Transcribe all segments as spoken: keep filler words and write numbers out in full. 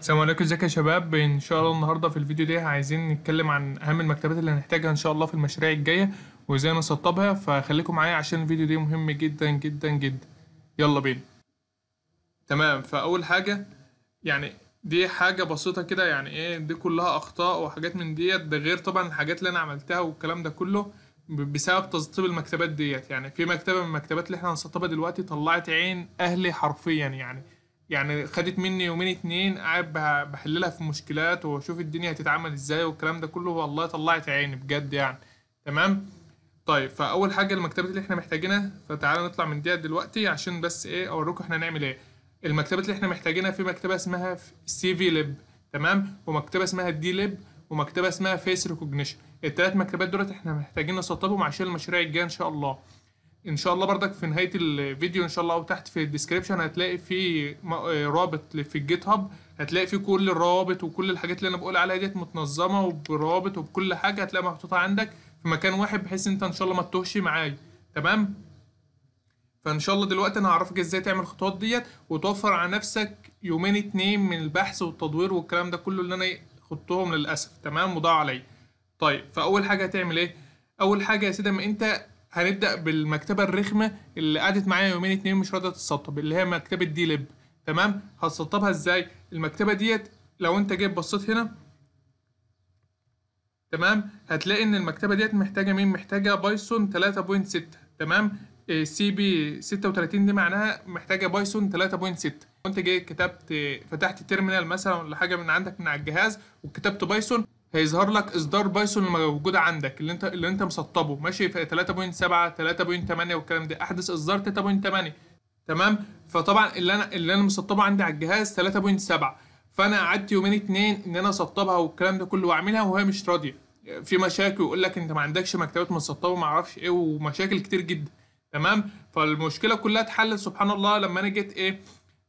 السلام عليكم، ازيكم يا شباب. ان شاء الله النهارده في الفيديو ده عايزين نتكلم عن اهم المكتبات اللي هنحتاجها ان شاء الله في المشاريع الجايه وازاي نسطبها، فخليكم معايا عشان الفيديو ده مهم جدا جدا جدا. يلا بينا. تمام، فاول حاجه يعني دي حاجه بسيطه كده، يعني ايه دي كلها اخطاء وحاجات من ديت، ده غير طبعا الحاجات اللي انا عملتها والكلام ده كله بسبب تسطيب المكتبات ديت. يعني في مكتبه من المكتبات اللي احنا هنسطبها دلوقتي طلعت عين اهلي حرفيا، يعني يعني خدت مني يومين اتنين قاعد بحللها في مشكلات واشوف الدنيا هتتعمل ازاي والكلام ده كله، والله طلعت عيني بجد يعني. تمام، طيب فاول حاجه المكتبات اللي احنا محتاجينها، فتعالى نطلع من دي دلوقتي عشان بس ايه اوريكم احنا هنعمل ايه. المكتبات اللي احنا محتاجينها في مكتبه اسمها سي في ليب، تمام، ومكتبه اسمها دي ليب، ومكتبه اسمها فيس ريكوجنيشن. الثلاث مكتبات دولت احنا محتاجين نسطبهم عشان المشاريع الجايه ان شاء الله. ان شاء الله بردك في نهايه الفيديو ان شاء الله او تحت في الديسكريبشن هتلاقي في رابط في الجيت هاب، هتلاقي في كل الروابط وكل الحاجات اللي انا بقول عليها ديت متنظمه وبروابط وبكل حاجه، هتلاقي محطوطه عندك في مكان واحد بحيث انت ان شاء الله ما تتوهش معايا. تمام، فان شاء الله دلوقتي انا هعرفك ازاي تعمل الخطوات ديت وتوفر على نفسك يومين اتنين من البحث والتدوير والكلام ده كله اللي انا خدتهم للاسف. تمام، وضاع عليا. طيب فاول حاجه هتعمل ايه؟ اول حاجه يا سيدي ما انت هنبدأ بالمكتبة الرخمة اللي قعدت معايا يومين اتنين مش راضية تتسطب، اللي هي مكتبة دي ليب. تمام، هتسطبها ازاي؟ المكتبة ديت لو انت جيت بصيت هنا تمام هتلاقي ان المكتبة ديت محتاجة مين؟ محتاجة بايثون ثلاثة نقطة ستة. تمام، سي بي ستة وتلاتين دي معناها محتاجة بايثون ثلاثة نقطة ستة. وانت جيت كتبت فتحت تيرمينال مثلا ولا حاجة من عندك من على الجهاز وكتبت بايثون، هيظهر لك اصدار بايثون الموجود عندك اللي انت اللي انت مسطبه ماشي في ثلاثة نقطة سبعة ثلاثة نقطة تمانية والكلام ده، احدث اصدار ثلاثة نقطة تمانية. تمام، فطبعا اللي انا اللي انا مسطبه عندي على الجهاز ثلاثة نقطة سبعة، فانا قعدت يومين اتنين ان انا اسطبها والكلام ده كله واعملها وهي مش راضيه، في مشاكل ويقول لك انت ما عندكش مكتبات مسطبه ما اعرفش ايه ومشاكل كتير جدا. تمام، فالمشكله كلها اتحلت سبحان الله لما انا جيت ايه,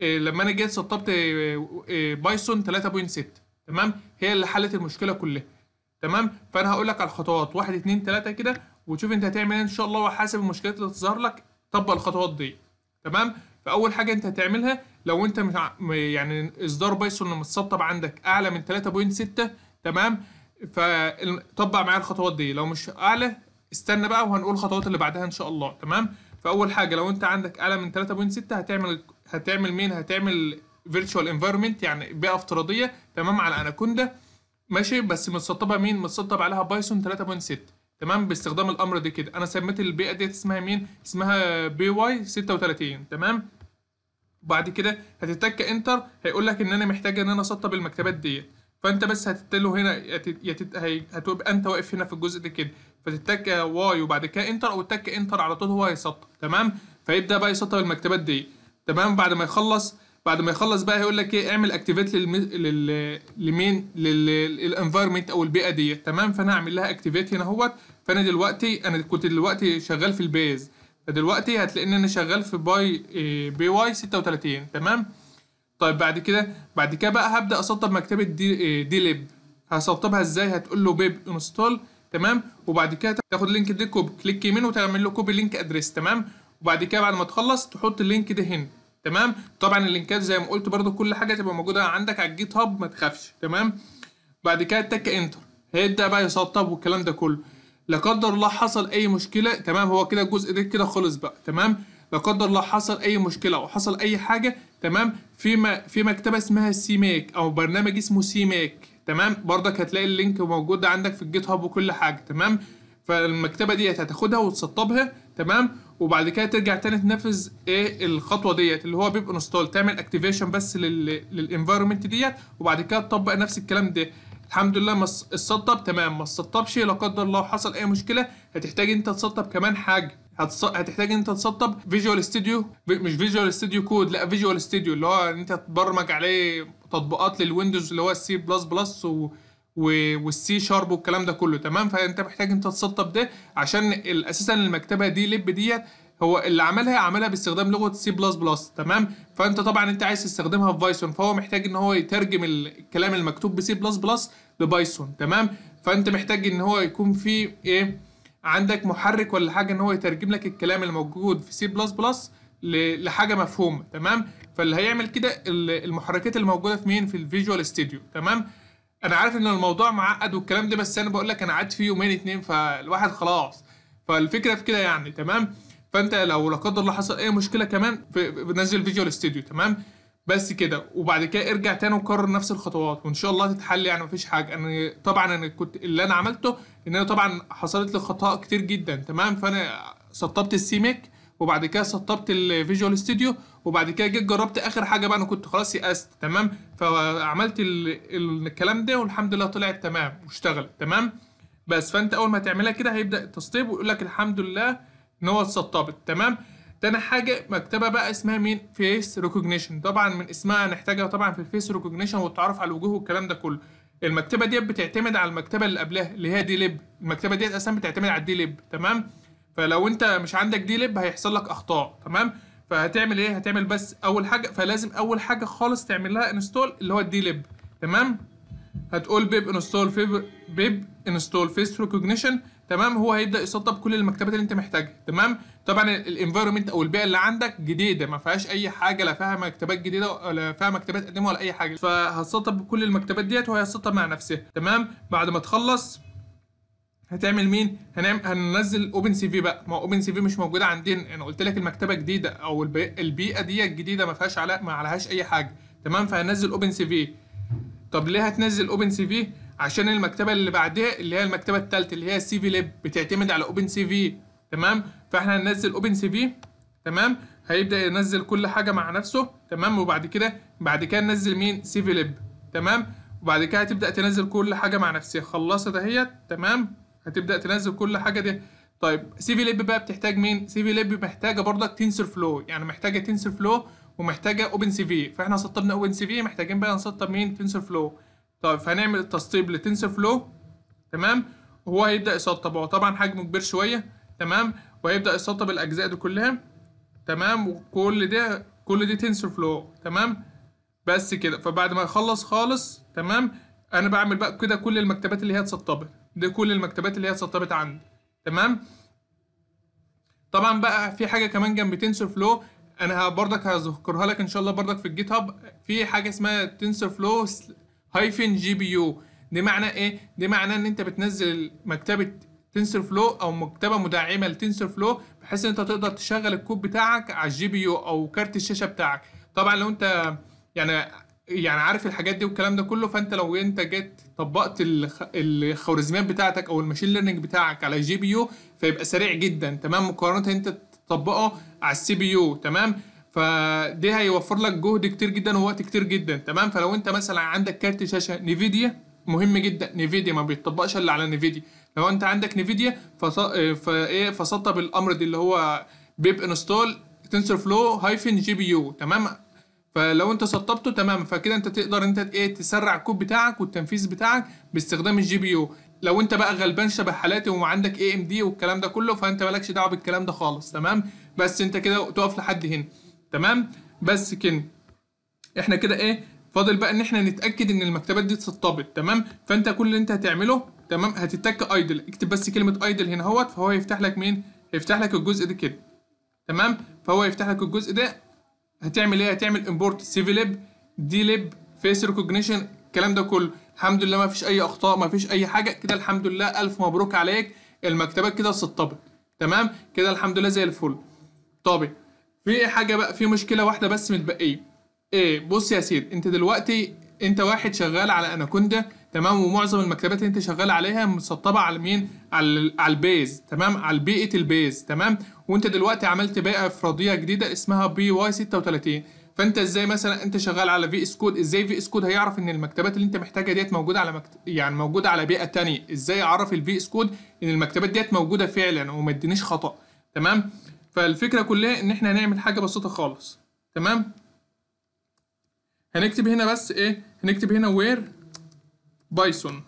إيه لما انا جيت سطبت إيه إيه بايثون ثلاثة نقطة ستة. تمام، هي اللي حلت المشكله كلها. تمام، فانا هقول لك على الخطوات واحد اتنين تلاته كده وتشوف انت هتعمل ايه ان شاء الله وحسب المشكلات اللي تظهر لك طبق الخطوات دي. تمام، فاول حاجه انت هتعملها لو انت مش يعني اصدار بايثون اللي متسطب عندك اعلى من ثلاثة نقطة ستة تمام، فطبق معايا الخطوات دي، لو مش اعلى استنى بقى وهنقول الخطوات اللي بعدها ان شاء الله. تمام، فاول حاجه لو انت عندك اعلى من ثلاثة نقطة ستة هتعمل هتعمل مين؟ هتعمل فيرتشوال انفايرمنت، يعني بيئه افتراضيه. تمام، على اناكوندا ماشي، بس متسطبه مين؟ متسطب عليها بايثون ثلاثة نقطة ستة. تمام، باستخدام الامر ده كده انا سميت البيئه ديت اسمها مين؟ اسمها بي واي ستة وتلاتين. تمام، بعد كده هتتك انتر هيقول لك ان انا محتاجه ان انا اسطب المكتبات ديت، فانت بس هتتله هنا يتت... هتبقى انت واقف هنا في الجزء ده كده، فتتك واي وبعد كده انتر او تك انتر على طول هو هيسطب. تمام، فيبدا بقى يسطب المكتبات دي. تمام، بعد ما يخلص بعد ما يخلص بقى هيقول لك ايه؟ اعمل اكتيفيت لل لمين؟ للانفايرمنت او البيئه دي. تمام، فانا هعمل لها اكتيفيت هنا اهوت. فانا دلوقتي انا كنت دلوقتي شغال في البيز، فدلوقتي هتلاقي ان انا شغال في باي بي واي ستة وتلاتين. تمام، طيب بعد كده بعد كده بقى هبدا اسطب مكتبه دي دي ليب. هسطبها ازاي؟ هتقول له بيب انستول. تمام، وبعد كده تاخد لينك دي كوب كليك يمين وتعمل له كوبي لينك ادريس. تمام، وبعد كده بعد ما تخلص تحط اللينك ده هنا. تمام، طبعا اللينكات زي ما قلت برضو كل حاجه تبقى موجوده عندك على الجيت هاب ما تخافش. تمام، بعد كده تك انتر هيبدا بقى يسطب والكلام ده كله. لا قدر الله حصل اي مشكله، تمام، هو كده الجزء ده كده خلص بقى. تمام، لا قدر الله حصل اي مشكله او حصل اي حاجه تمام في في مكتبه اسمها سي ميك او برنامج اسمه سي ميك. تمام، برضك هتلاقي اللينك موجود عندك في الجيت هاب وكل حاجه. تمام، فالمكتبه ديت هتاخدها وتسطبها. تمام، وبعد كده ترجع تاني تنفذ ايه الخطوه ديت اللي هو بيب انستول، تعمل اكتيفيشن بس للانفايرمنت ديت وبعد كده تطبق نفس الكلام ده. الحمد لله ما اتسطب. تمام، ما اتسطبش، لا قدر الله حصل اي مشكله هتحتاج انت تسطب كمان حاجه، هتحتاج انت تسطب فيجوال ستوديو، مش فيجوال ستوديو كود، لا فيجوال ستوديو اللي هو انت تبرمج عليه تطبيقات للويندوز اللي هو السي بلس بلس و والسي شارب والكلام ده كله. تمام، فانت محتاج انت تسطب ده عشان اساسا المكتبه دي لب ديت هو اللي عملها عملها باستخدام لغه سي بلس بلس. تمام، فانت طبعا انت عايز تستخدمها في بايثون، فهو محتاج ان هو يترجم الكلام المكتوب بسي بلس بلس لبايثون. تمام، فانت محتاج ان هو يكون في ايه عندك محرك ولا حاجه ان هو يترجم لك الكلام الموجود في سي بلس بلس لحاجه مفهومه، تمام. فاللي هيعمل كده المحركات اللي موجوده في مين، في الفيجوال ستوديو، تمام. انا عارف ان الموضوع معقد والكلام ده، بس انا بقول لك انا قعدت فيه يومين اتنين فالواحد خلاص، فالفكره في كده يعني، تمام. فانت لو لا قدر الله حصل اي مشكله كمان بنزل فيجوال ستوديو، تمام، بس كده. وبعد كده ارجع تاني وكرر نفس الخطوات وان شاء الله تتحل يعني، مفيش حاجه. انا طبعا انا كنت اللي انا عملته ان انا طبعا حصلت لي خطأ كتير جدا، تمام. فانا سطبت السيميك وبعد كده سطبت الفيجوال ستوديو، وبعد كده جيت جربت اخر حاجه بقى، انا كنت خلاص يأست، تمام. فعملت الكلام ده والحمد لله طلعت تمام واشتغلت، تمام. بس فانت اول ما تعملها كده هيبدا التسطيب ويقول لك الحمد لله ان هو اتسطبت، تمام. تاني حاجه مكتبه بقى اسمها مين، فيس ريكوجنيشن. طبعا من اسمها هنحتاجها طبعا في الفيس ريكوجنيشن والتعرف على الوجوه والكلام ده كله. المكتبه ديت بتعتمد على المكتبه اللي قبلها اللي هي دليب. المكتبه ديت اصلا بتعتمد على الدليب، تمام. فلو انت مش عندك دليب هيحصل لك اخطاء، تمام. فهتعمل ايه، هتعمل بس اول حاجه، فلازم اول حاجه خالص تعمل لها انستول اللي هو الدليب، تمام. هتقول بيب انستول في بيب انستول فيس ريكوجنيشن، تمام. هو هيبدا يسطب كل المكتبات اللي انت محتاجها، تمام. طبعا الانفايرمنت او البيئه اللي عندك جديده ما فيهاش اي حاجه، لا فيها مكتبات جديده ولا فيها مكتبات قديمه ولا اي حاجه، فهتسطب كل المكتبات ديت وهي هتسطب مع نفسها، تمام. بعد ما تخلص هتعمل مين، هنعمل هننزل اوبن سي في بقى. ما اوبن سي في مش موجوده عندنا، انا قلت لك المكتبه جديده او البيئه دي الجديده ما فيهاش علاقه ما عليهاش اي حاجه، تمام. فهننزل اوبن سي في. طب ليه هتنزل اوبن سي في؟ عشان المكتبه اللي بعدها اللي هي المكتبه الثالثه اللي هي سي في ليب بتعتمد على اوبن سي في، تمام. فاحنا هننزل اوبن سي في، تمام. هيبدا ينزل كل حاجه مع نفسه، تمام. وبعد كده بعد كده ننزل مين، سي في ليب، تمام. وبعد كده هتبدا تنزل كل حاجه مع نفسها، خلصت اهيت، تمام. هتبدا تنزل كل حاجه دي. طيب سي في ليب بقى بتحتاج مين، سي في ليب محتاجه برضك تنسر فلو، يعني محتاجه تنسر فلو ومحتاجه اوبن سي في. فاحنا سطبنا اوبن سي في، محتاجين بقى نسطب مين، تنسر فلو. طيب فهنعمل التسطيب لتنسر فلو، تمام. وهو هيبدا يسطب، هو طبعا حجمه كبير شويه، تمام. وهيبدا يسطب الاجزاء دي كلها، تمام. وكل ده كل دي تنسر فلو، تمام. بس كده. فبعد ما يخلص خالص، تمام، انا بعمل بقى كده كل المكتبات اللي هي اتسطبت، ده كل المكتبات اللي هي اتسطبت عندي، تمام. طبعا بقى في حاجه كمان جنب تنسر فلو انا بردك هذكرها لك ان شاء الله بردك في الجيت هاب، في حاجه اسمها تنسر فلو هايفن جي بي يو. دي معناه ايه، دي معناه ان انت بتنزل مكتبه تنسر فلو او مكتبه مدعمه لتنسر فلو بحيث ان انت تقدر تشغل الكود بتاعك على الجي بي يو او كارت الشاشه بتاعك. طبعا لو انت يعني يعني عارف الحاجات دي والكلام ده كله، فانت لو انت جيت طبقت الخوارزميات بتاعتك او الماشين ليرنينج بتاعك على الجي بي يو فيبقى سريع جدا، تمام، مقارنه انت تطبقه على السي بي يو، تمام. فده هيوفر لك جهد كتير جدا ووقت كتير جدا، تمام. فلو انت مثلا عندك كارت شاشه نيفيديا، مهم جدا نيفيديا، ما بيتطبقش الا على نيفيديا. لو انت عندك نيفيديا فايه فسطب الامر دي اللي هو بيب انستول تنسر فلو هايفن جي بي يو، تمام. فلو انت سطبته، تمام، فكده انت تقدر انت ايه تسرع الكود بتاعك والتنفيذ بتاعك باستخدام الجي بي يو. لو انت بقى غلبان شبه حالاتي وعندك اي ام دي والكلام ده كله فانت مالكش دعوه بالكلام ده خالص، تمام. بس انت كده تقف لحد هنا، تمام. بس كده احنا كده ايه فاضل بقى ان احنا نتاكد ان المكتبات دي اتسطبت، تمام. فانت كل اللي انت هتعمله، تمام، هتتك ايدل، اكتب بس كلمه ايدل هنا اهوت، فهو هيفتح لك مين، هيفتح لك الجزء ده كده، تمام. فهو هيفتح لك الجزء ده. هتعمل ايه، هتعمل امبورت سي في ليب دي ليب فيس ريكوجنيشن الكلام ده كله. الحمد لله ما فيش اي اخطاء ما فيش اي حاجه كده، الحمد لله الف مبروك عليك، المكتبات كده اتسطبت، تمام كده الحمد لله زي الفل. طب في حاجه بقى، في مشكله واحده بس متبقيه ايه، بص يا سيدي، انت دلوقتي انت واحد شغال على اناكوندا، تمام، ومعظم المكتبات اللي انت شغال عليها مسطبه على مين، على على البيز، تمام، على بيئه البيز، تمام. وانت دلوقتي عملت بيئه افراديه جديده اسمها بي واي ستة وتلاتين. فانت ازاي مثلا انت شغال على في اس كود، ازاي في اس كود هيعرف ان المكتبات اللي انت محتاجها ديت موجوده على مكت... يعني موجوده على بيئه ثانيه؟ ازاي يعرف الفي اس كود ان المكتبات ديت موجوده فعلا وما ادينيش خطا، تمام. فالفكره كلها ان احنا هنعمل حاجه بسيطه خالص، تمام. هنكتب هنا بس ايه، هنكتب هنا وير بايثون،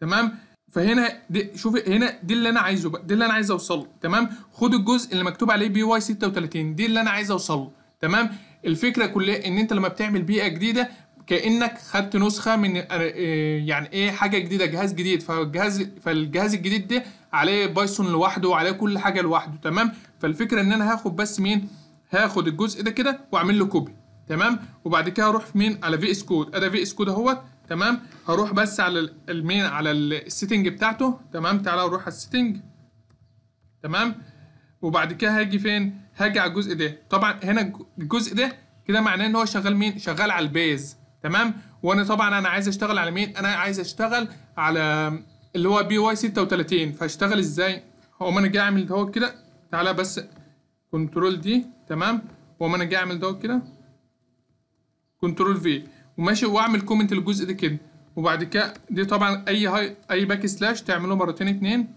تمام. فهنا دي شوفي هنا دي اللي انا عايزه بقى، دي اللي انا عايز اوصله، تمام. خد الجزء اللي مكتوب عليه بي واي ستة وتلاتين، دي اللي انا عايز اوصله، تمام. الفكره كلها ان انت لما بتعمل بيئه جديده كانك خدت نسخه من يعني ايه حاجه جديده، جهاز جديد، فالجهاز فالجهاز الجديد ده عليه بايثون لوحده وعليه كل حاجه لوحده، تمام. فالفكره ان انا هاخد بس مين، هاخد الجزء ده كده واعمل له كوبي، تمام. وبعد كده هروح فين؟ على في اس كود، ادي في اس كود اهوت، تمام. هروح بس على المين، على السيتنج بتاعته، تمام. تعالى اروح على السيتنج، تمام. وبعد كده هاجي فين؟ هاجي على الجزء ده. طبعا هنا الجزء ده كده معناه ان هو شغال مين؟ شغال على البيز، تمام. وانا طبعا انا عايز اشتغل على مين؟ انا عايز اشتغل على اللي هو بي واي ستة وتلاتين. فاشتغل ازاي؟ هقوم انا جاي اعمل دوت كده، تعالى بس كنترول دي، تمام. واقوم انا جاي اعمل دوت كده كنترول في وماشي، واعمل كومنت للجزء ده كده. وبعد كده دي طبعا اي هاي اي باك سلاش تعمله مرتين اتنين،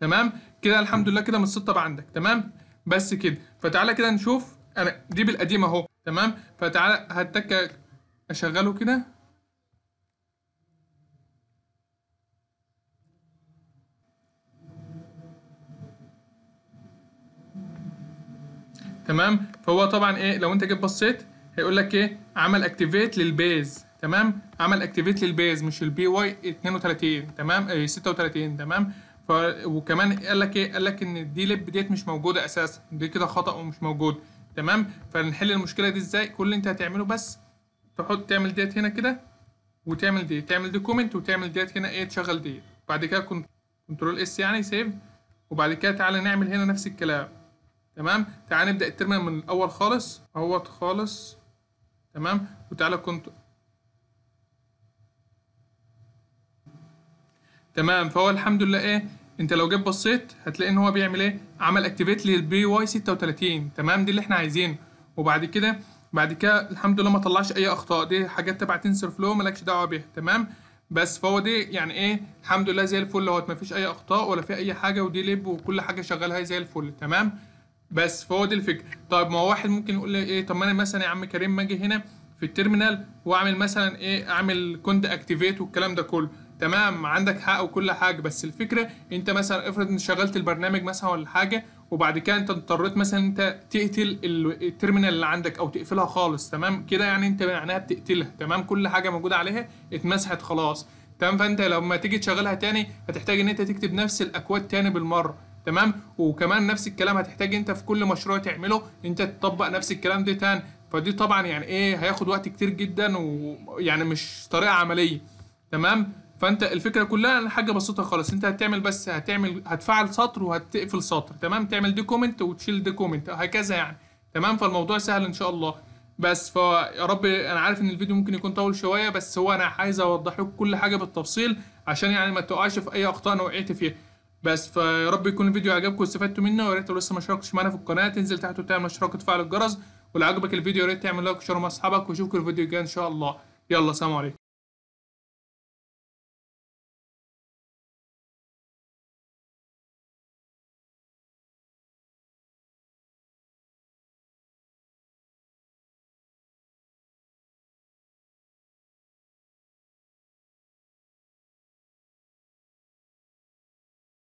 تمام. كده الحمد لله كده متسطب عندك، تمام. بس كده. فتعالى كده نشوف انا دي بالقديمه اهو، تمام. فتعالى هتك اشغله كده، تمام. فهو طبعا ايه، لو انت جيت بصيت هيقول لك ايه، عمل اكتيفيت للبيز، تمام. عمل اكتيفيت للبيز مش البي واي اتنين وتلاتين، تمام. ايه ستة وتلاتين، تمام. ف... وكمان قال لك ايه، قال لك ان الدي ليب ديت مش موجوده اساسا، دي كده خطا ومش موجود، تمام. فنحل المشكله دي ازاي؟ كل اللي انت هتعمله بس تحط تعمل ديت هنا كده، وتعمل دي تعمل دي كومنت، وتعمل ديت هنا ايه، تشغل ديت. بعد كده كنت... كنترول اس يعني سيف. وبعد كده تعالى نعمل هنا نفس الكلام، تمام. تعالى نبدا الترمينال من الاول خالص اهوت خالص، تمام. وتعالى كنت تمام. فهو الحمد لله ايه، انت لو جيت بصيت هتلاقي ان هو بيعمل ايه، عمل اكتيفيت للبي واي ستة وتلاتين، تمام. دي اللي احنا عايزينه. وبعد كده بعد كده الحمد لله ما طلعش اي اخطاء، دي حاجات تبع تنسر فلو مالكش دعوه بيها، تمام. بس فهو دي يعني ايه، الحمد لله زي الفل اهوت، ما فيش اي اخطاء ولا في اي حاجه، ودي ليب وكل حاجه شغالها زي الفل، تمام. بس فهو دي الفكره. طيب ما هو واحد ممكن يقول لي ايه، طب ما انا مثلا يا عم كريم ما اجي هنا في التيرمينال واعمل مثلا ايه، اعمل كنت اكتيفيت والكلام ده كله، تمام. عندك حق وكل حاجه، بس الفكره انت مثلا افرض ان شغلت البرنامج مثلا ولا حاجه، وبعد كده انت اضطريت مثلا انت تقتل التيرمينال اللي عندك او تقفلها خالص، تمام كده، يعني انت معناها بتقتلها، تمام. كل حاجه موجوده عليها اتمسحت خلاص، تمام. فانت لما تيجي تشغلها تاني هتحتاج ان انت تكتب نفس الاكواد تاني بالمره، تمام. وكمان نفس الكلام هتحتاج انت في كل مشروع تعمله انت تطبق نفس الكلام ده تاني. فدي طبعا يعني ايه، هياخد وقت كتير جدا، ويعني مش طريقه عمليه، تمام. فانت الفكره كلها حاجه بسيطه خالص، انت هتعمل بس هتعمل هتفعل سطر وهتقفل سطر، تمام. تعمل دي كومنت وتشيل دي كومنت هكذا يعني، تمام. فالموضوع سهل ان شاء الله. بس فيا رب، انا عارف ان الفيديو ممكن يكون طول شويه، بس هو انا عايز اوضح لكم كل حاجه بالتفصيل عشان يعني ما تقعش في اي اخطاء انا وقعت فيها. بس فيا رب يكون الفيديو عجبكم واستفدتوا منه، ويا ريت لو لسه ما اشتركتش معانا في القناه تنزل تحت وتعمل اشتراك وتفعل الجرس، ولو عجبك الفيديو يا ريت تعمل لايك وشير مع اصحابك، واشوفكم الفيديو الجاي ان شاء الله. يلا سلام عليكم.